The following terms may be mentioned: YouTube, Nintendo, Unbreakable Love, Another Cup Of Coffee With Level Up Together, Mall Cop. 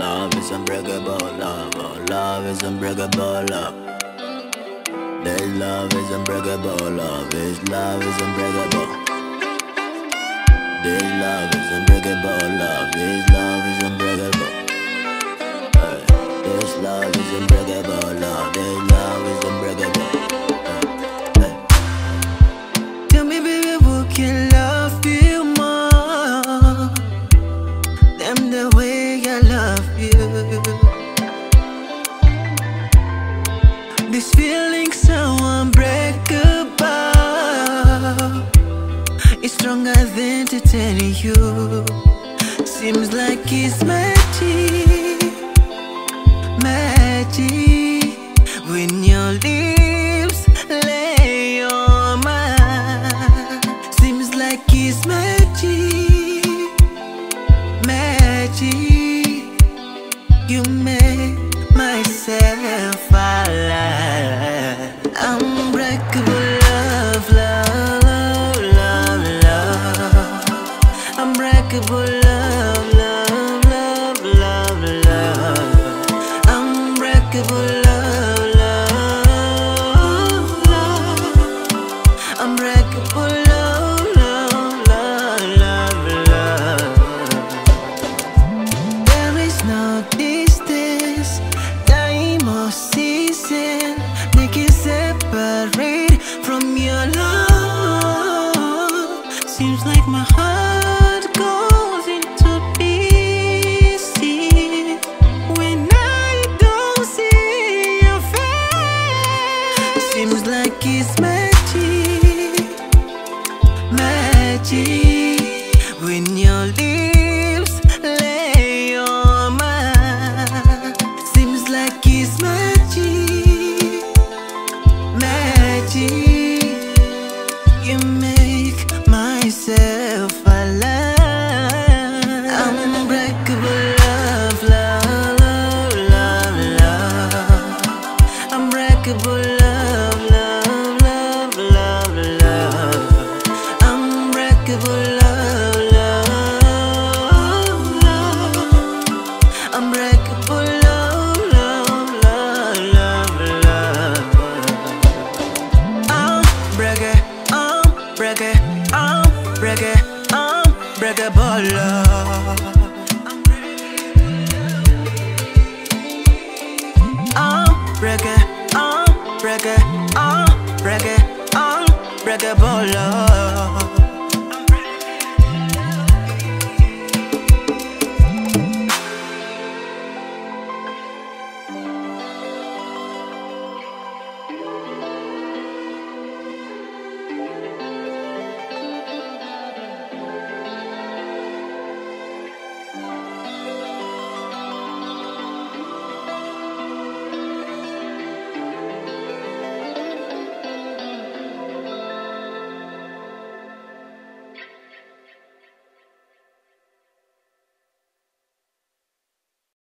Love is unbreakable love, oh love is unbreakable love. This love is unbreakable love, this love is unbreakable. This love is unbreakable love, this love is unbreakable. This love is unbreakable love, this love is unbreakable. Tell me baby, what can love feel more than the way I love you? This feeling so unbreakable, it's stronger than titanium. You seems like it's magic, magic when your lips lay on mine. Seems like it's magic, magic. You make myself alive. Unbreakable love, love, love, love, love. Unbreakable love, love, love, love, love. Unbreakable love, love, love. Unbreakable love, love, love, love, love. There is no distance, time or season that can separate from your love. Seems like my heart goes into pieces when I don't see your face. Seems like it's magic, magic when your lips lay on mine. Seems like it's magic, magic. You make myself alive. Unbreakable love, love, love, love, love. Unbreakable love, love, love, love, love. Unbreakable love, love, love. Unbreakable love, love, love, love, love. Unbreakable love. Unbreakable love.